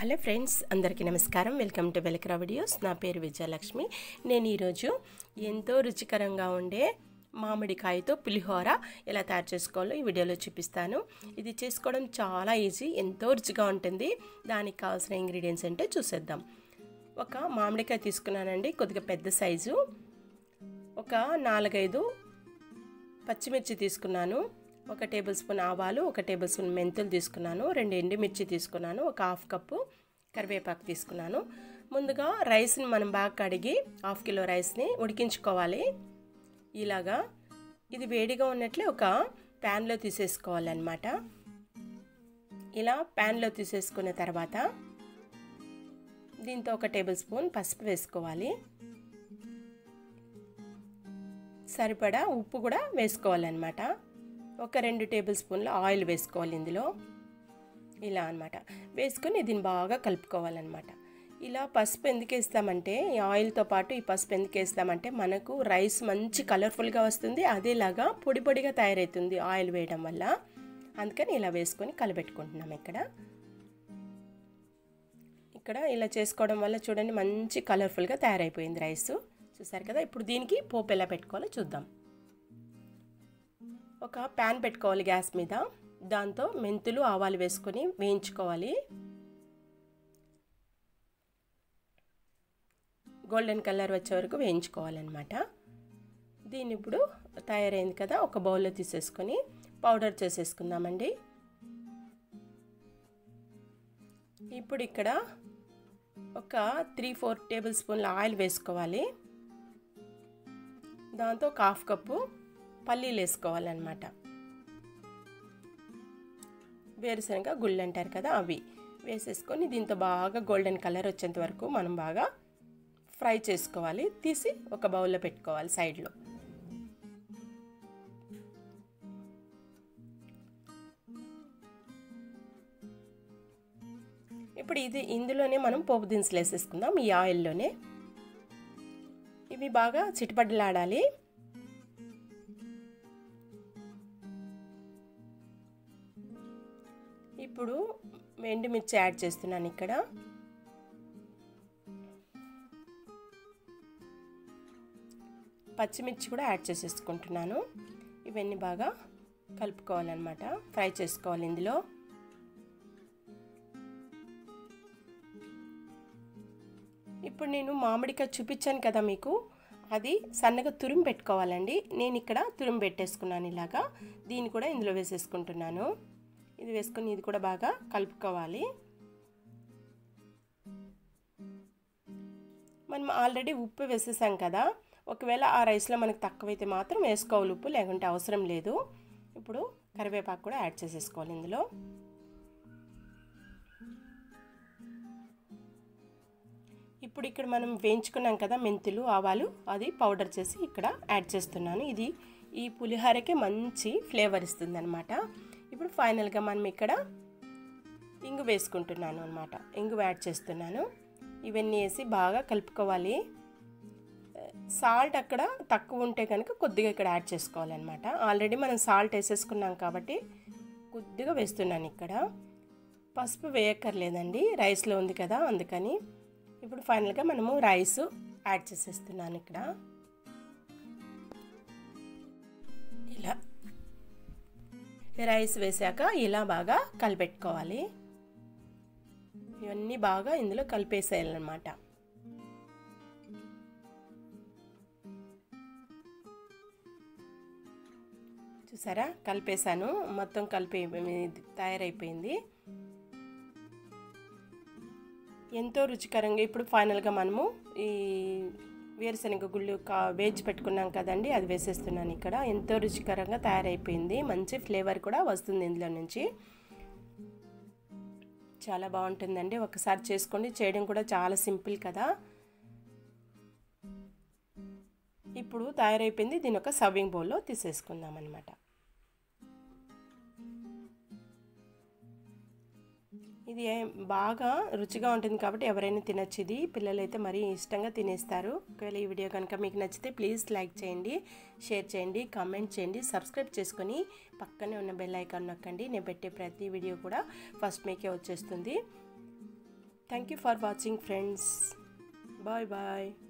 Hello friends, andariki namaskaram. Welcome to velakara videos. Na peru Vijayalakshmi. Nenu ee roju ento ruchikaranga unde మామిడికాయ తో పులిహోర ఎలా తయారు చేసుకోవాలో ఈ వీడియోలో చూపిస్తాను. ఇది చేసుకోవడం చాలా ఈజీ, ఎంతో రుచిగా ఉంటుంది. దానికి కావాల్సిన ఇంగ్రీడియెంట్స్ అంటే చూసేద్దాం. ఒక మామిడికాయ తీసుకున్నానండి, కొద్దిగా పెద్ద సైజు. ఒక 4-5 పచ్చిమిర్చి తీసుకున్నాను. 1 టేబుల్ స్పూన్ ఆవాలు, 1 టేబుల్ స్పూన్ మెంతులు తీసుకున్నాను. 2 ఎండుమిర్చి తీసుకున్నాను. ఒక 1/2 కప్పు కరివేపాకు తీసుకున్నాను. ముందుగా రైస్ ని మనం బాగా కడిగి 1/2 కిలో రైస్ ని ఉడికించుకోవాలి. ఇలాగా ఇది వేడిగా ఉన్నట్లే ఒక pan లో తీసేసుకోవాలి అన్నమాట. ఇలా pan లో తీసేసుకున్న తర్వాత దీంతో 1 టేబుల్ స్పూన్ పసుపు వేసుకోవాలి. సరిపడా ఉప్పు కూడా వేసుకోవాలి అన్నమాట. ఒక 2 టేబుల్ స్పూన్ల ఆయిల్ వేసుకోవాలి ఇందులో. ఇలా అన్నమాట వేసుకొని దీన్ని బాగా కలుపుకోవాలన్నమాట. ఇలా పసుపు ఎందుకు వేస్తామంటే, ఈ ఆయిల్తో పాటు ఈ పసుపు ఎందుకు వేస్తామంటే మనకు రైస్ మంచి కలర్ఫుల్గా వస్తుంది, అదేలాగా పొడి పొడిగా తయారవుతుంది ఆయిల్ వేయడం వల్ల. అందుకని ఇలా వేసుకొని కలబెట్టుకుంటున్నాం. ఇక్కడ ఇలా చేసుకోవడం వల్ల చూడండి మంచి కలర్ఫుల్గా తయారైపోయింది రైస్. చూసారు కదా. ఇప్పుడు దీనికి పోపు ఎలా పెట్టుకోవాలో చూద్దాం. ఒక ప్యాన్ పెట్టుకోవాలి గ్యాస్ మీద. దాంతో మెంతులు ఆవాలు వేసుకొని వేయించుకోవాలి. గోల్డెన్ కలర్ వచ్చే వరకు వేయించుకోవాలన్నమాట. దీన్ని ఇప్పుడు తయారైంది కదా, ఒక బౌల్లో తీసేసుకొని పౌడర్ చేసేసుకుందామండి. ఇప్పుడు ఇక్కడ ఒక 3-4 టేబుల్ స్పూన్ల ఆయిల్ వేసుకోవాలి. దాంతో ఒక 1/2 కప్పు పల్లీలు వేసుకోవాలన్నమాట. వేరుశనగ గుళ్ళు అంటారు కదా, అవి వేసేసుకొని దీంతో బాగా గోల్డెన్ కలర్ వచ్చేంత వరకు మనం బాగా ఫ్రై చేసుకోవాలి. తీసి ఒక బౌల్లో పెట్టుకోవాలి సైడ్లో. ఇప్పుడు ఇది ఇందులోనే మనం పోపు దినుసులు వేసేసుకుందాం, ఈ ఆయిల్లోనే. ఇవి బాగా చిటపటలాడాలి. ఇప్పుడు ఎండుమిర్చి యాడ్ చేస్తున్నాను ఇక్కడ. పచ్చిమిర్చి కూడా యాడ్ చేసేసుకుంటున్నాను. ఇవన్నీ బాగా కలుపుకోవాలన్నమాట, ఫ్రై చేసుకోవాలి ఇందులో. ఇప్పుడు నేను మామిడికాయ చూపించాను కదా మీకు, అది సన్నగా తురుము పెట్టుకోవాలండి. నేను ఇక్కడ తురుము పెట్టేసుకున్నాను ఇలాగా. దీన్ని కూడా ఇందులో వేసేసుకుంటున్నాను. ఇది వేసుకొని ఇది కూడా బాగా కలుపుకోవాలి. మనం ఆల్రెడీ ఉప్పు వేసేసాం కదా, ఒకవేళ ఆ రైస్లో మనకు తక్కువైతే మాత్రం వేసుకోవాలి ఉప్పు, లేకుంటే అవసరం లేదు. ఇప్పుడు కరివేపాకు కూడా యాడ్ చేసేసుకోవాలి ఇందులో. ఇప్పుడు ఇక్కడ మనం వేయించుకున్నాం కదా మెంతులు ఆవాలు, అది పౌడర్ చేసి ఇక్కడ యాడ్ చేస్తున్నాను. ఇది ఈ పులిహోరకే మంచి ఫ్లేవర్ ఇస్తుంది అన్నమాట. ఇప్పుడు ఫైనల్గా మనం ఇక్కడ ఇంగు వేసుకుంటున్నాను అన్నమాట, ఇంగు యాడ్ చేస్తున్నాను. ఇవన్నీ వేసి బాగా కలుపుకోవాలి. సాల్ట్ అక్కడ తక్కువ ఉంటే కనుక కొద్దిగా ఇక్కడ యాడ్ చేసుకోవాలన్నమాట. ఆల్రెడీ మనం సాల్ట్ వేసేసుకున్నాం కాబట్టి కొద్దిగా వేస్తున్నాను ఇక్కడ. పసుపు వేయక్కర్లేదండి, రైస్లో ఉంది కదా అందుకని. ఇప్పుడు ఫైనల్గా మనము రైస్ యాడ్ చేసేస్తున్నాను ఇక్కడ. ఇలా రైస్ వేసాక ఇలా బాగా కలిపెట్టుకోవాలి. ఇవన్నీ బాగా ఇందులో కలిపేసేయాలన్నమాట. చూసారా, కలిపేశాను. మొత్తం కలిపి తయారైపోయింది, ఎంతో రుచికరంగా. ఇప్పుడు ఫైనల్గా మనము ఈ వేరుశనగ గుళ్ళు వేచి పెట్టుకున్నాం కదండి, అది వేసేస్తున్నాను ఇక్కడ. ఎంతో రుచికరంగా తయారైపోయింది, మంచి ఫ్లేవర్ కూడా వస్తుంది ఇందులో నుంచి. చాలా బాగుంటుందండి, ఒకసారి చేసుకోండి. చేయడం కూడా చాలా సింపుల్ కదా. ఇప్పుడు తయారైపోయింది. దీని ఒక సర్వింగ్ బౌల్లో తీసేసుకుందాం అన్నమాట. ఇది బాగా రుచిగా ఉంటుంది కాబట్టి ఎవరైనా తినచ్చు. ఇది పిల్లలైతే మరీ ఇష్టంగా తినేస్తారు. ఒకవేళ ఈ వీడియో కనుక మీకు నచ్చితే ప్లీజ్ లైక్ చేయండి, షేర్ చేయండి, కామెంట్ చేయండి, సబ్స్క్రైబ్ చేసుకొని పక్కనే ఉన్న బెల్ ఐకాన్ నొక్కండి. నేను పెట్టే ప్రతి వీడియో కూడా ఫస్ట్ మీకే వచ్చేస్తుంది. Thank you for watching, friends. Bye bye.